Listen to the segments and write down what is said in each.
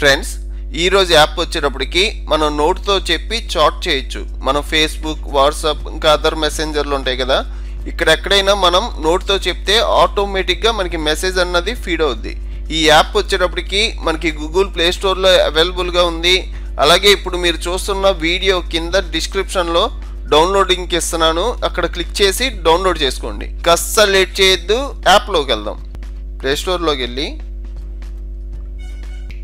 Friends ఈ రోజు app వచ్చేటప్పటికి మనం నోట్ తో చెప్పి చాట్ చేయొచ్చు. మనం ఫేస్బుక్, వాట్సాప్, ఇంకా అదర్ మెసెంజర్లు ఉంటాయి కదా, ఇక్కడ ఎక్కడైనా మనం నోట్ తో చెప్తే ఆటోమేటిక్ గా మనకి మెసేజ్ అన్నది ఫీడ్ అవుద్ది. ఈ యాప్ వచ్చేటప్పటికి మనకి గూగుల్ ప్లే స్టోర్ లో అవైలబుల్ గా ఉంది. అలాగే ఇప్పుడు మీరు చూస్తున్న వీడియో కింద డిస్క్రిప్షన్ లో డౌన్లోడింగ్ ఇస్తున్నాను, అక్కడ క్లిక్ చేసి డౌన్లోడ్ చేసుకోండి. కాస్త లేట్ చేయొద్దు, యాప్లోకి వెళ్దాం. ప్లేస్టోర్లోకి వెళ్ళి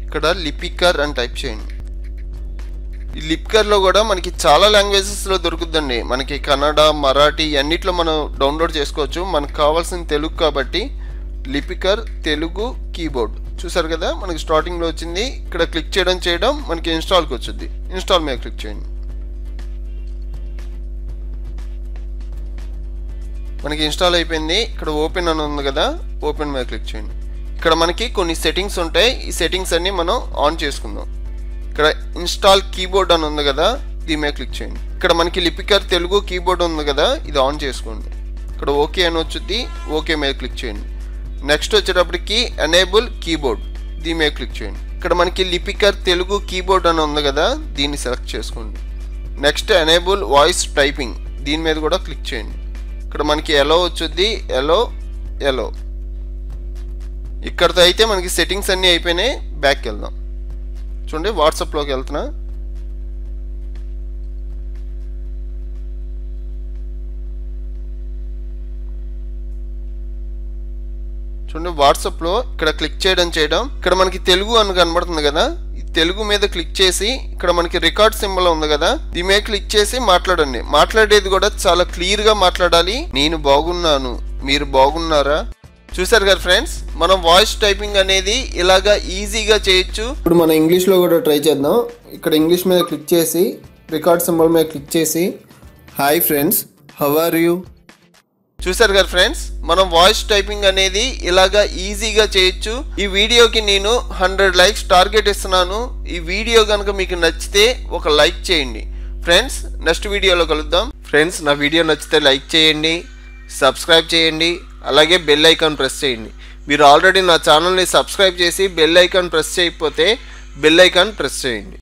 ఇక్కడ లిపికర్ అని టైప్ చేయండి. ఈ లిపికర్లో కూడా మనకి చాలా లాంగ్వేజెస్లో దొరుకుతుందండి. మనకి కన్నడ, మరాఠీ అన్నిట్లో మనం డౌన్లోడ్ చేసుకోవచ్చు. మనకు కావాల్సిన తెలుగు కాబట్టి లిపికర్ తెలుగు కీబోర్డ్ చూసారు కదా, మనకి స్టార్టింగ్లో వచ్చింది. ఇక్కడ క్లిక్ చేయడం మనకి ఇన్స్టాల్కి వచ్చింది. ఇన్స్టాల్ మీద క్లిక్ చేయండి. మనకి ఇన్స్టాల్ అయిపోయింది. ఇక్కడ ఓపెన్ అని ఉంది కదా, ఓపెన్ మీద క్లిక్ చేయండి. ఇక్కడ మనకి కొన్ని సెట్టింగ్స్ ఉంటాయి, ఈ సెట్టింగ్స్ అన్నీ మనం ఆన్ చేసుకుందాం. ఇక్కడ ఇన్స్టాల్ కీబోర్డ్ అని ఉంది కదా, దీని మీద క్లిక్ చేయండి. ఇక్కడ మనకి లిపికర్ తెలుగు కీబోర్డ్ ఉంది కదా, ఇది ఆన్ చేసుకోండి. ఇక్కడ ఓకే అని వచ్చుద్ది, ఓకే మీద క్లిక్ చేయండి. నెక్స్ట్ వచ్చేటప్పటికి ఎనేబుల్ కీబోర్డ్, దీని మీద క్లిక్ చేయండి. ఇక్కడ మనకి లిపికర్ తెలుగు కీబోర్డ్ అని ఉంది కదా, దీన్ని సెలెక్ట్ చేసుకోండి. నెక్స్ట్ ఎనేబుల్ వాయిస్ టైపింగ్, దీని మీద కూడా క్లిక్ చేయండి. ఇక్కడ మనకి ఎలో వచ్చుద్ది, ఎలో ఎలో. ఇక్కడతో అయితే మనకి సెట్టింగ్స్ అన్నీ అయిపోయినాయి. బ్యాక్కి వెళ్దాం. చూడండి వాట్సాప్లోకి వెళ్తున్నా. చూడండి వాట్సాప్లో ఇక్కడ క్లిక్ చేయడం ఇక్కడ మనకి తెలుగు అని కనబడుతుంది కదా, తెలుగు మీద క్లిక్ చేసి ఇక్కడ మనకి రికార్డ్ సింబల్ ఉంది కదా, దీని మీద క్లిక్ చేసి మాట్లాడండి. మాట్లాడేది కూడా చాలా క్లియర్ గా మాట్లాడాలి. నేను బాగున్నాను, మీరు బాగున్నారా. చూసారు కదా ఫ్రెండ్స్, మనం వాయిస్ టైపింగ్ అనేది ఇలాగా ఈజీగా చేయొచ్చు. ఇప్పుడు మనం ఇంగ్లీష్లో కూడా ట్రై చేద్దాం. ఇక్కడ ఇంగ్లీష్ మీద క్లిక్ చేసి రికార్డ్ సింబల్ మీద క్లిక్ చేసి hi friends, how are you. చూసారు కదా ఫ్రెండ్స్, మనం వాయిస్ టైపింగ్ అనేది ఇలాగా ఈజీగా చేయొచ్చు. ఈ వీడియోకి నేను 100 లైక్స్ టార్గెట్ ఇస్తున్నాను. ఈ వీడియో కనుక మీకు నచ్చితే ఒక లైక్ చేయండి. ఫ్రెండ్స్ నెక్స్ట్ వీడియోలో కలుద్దాం. ఫ్రెండ్స్ నా వీడియో నచ్చితే లైక్ చేయండి, సబ్స్క్రైబ్ చేయండి, అలాగే బెల్ ఐకాన్ ప్రెస్ చేయండి. మీరు ఆల్రెడీ నా ఛానల్ని సబ్స్క్రైబ్ చేసి బెల్ ఐకాన్ ప్రెస్ చేయకపోతే బెల్ ఐకాన్ ప్రెస్ చేయండి.